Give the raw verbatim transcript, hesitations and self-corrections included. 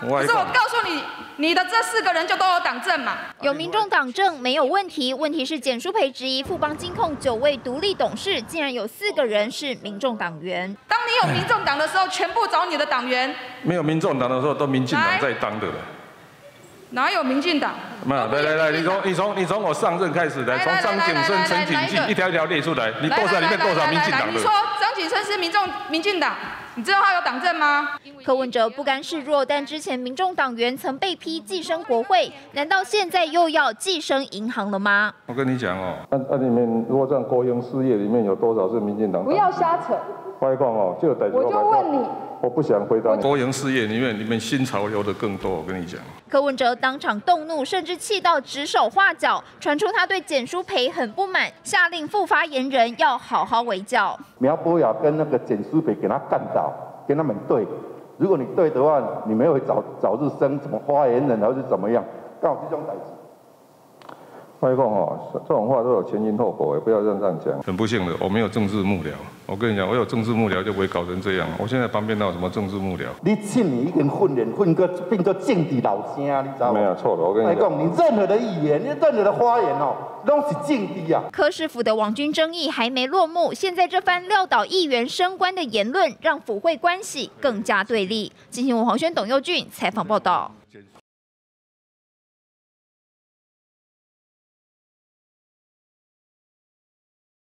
可是我告诉你，你的这四个人就都有党证嘛？有民众党证没有问题，问题是简书培质疑富邦金控九位独立董事竟然有四个人是民众党员。当你有民众党的时候，全部找你的党员；没有民众党的时候，都民进党在当的了。哪有民进党？没有，来来来，你从你从你从我上任开始来，从张景生、陈景记一条一条列出来，你多少里面多少民进党的？你说张景生是民众民进党？ 你知道他有党政吗？柯文哲不甘示弱，但之前民众党员曾被批寄生国会，难道现在又要寄生银行了吗？我跟你讲哦，那那里面如果这样国营事业里面有多少是民进党？不要瞎扯。我讲哦，就等我就问你，我不想回答你。国营事业里面，你们新潮流的更多。我跟你讲，柯文哲当场动怒，甚至气到指手画脚，传出他对简书培很不满，下令副发言人要好好围剿。苗博雅跟那个简书培给他干倒。 跟他们对，如果你对的话，你没有早早日升什么发言人，还是怎么样？告这种代志，外公哦，这种话都有前因后果，不要这样讲。很不幸的，我没有政治幕僚。我跟你讲，我有政治幕僚就不会搞成这样。我现在旁边哪有什么政治幕僚？你去年已经混脸混个变做政治老声，你知道吗？没有错的，我跟你讲，你任何的语言，你任何的发言哦。 都是禁地啊！柯市府的网军争议还没落幕，现在这番撂倒议员升官的言论，让府会关系更加对立。今天我黄轩、董佑俊采访报道。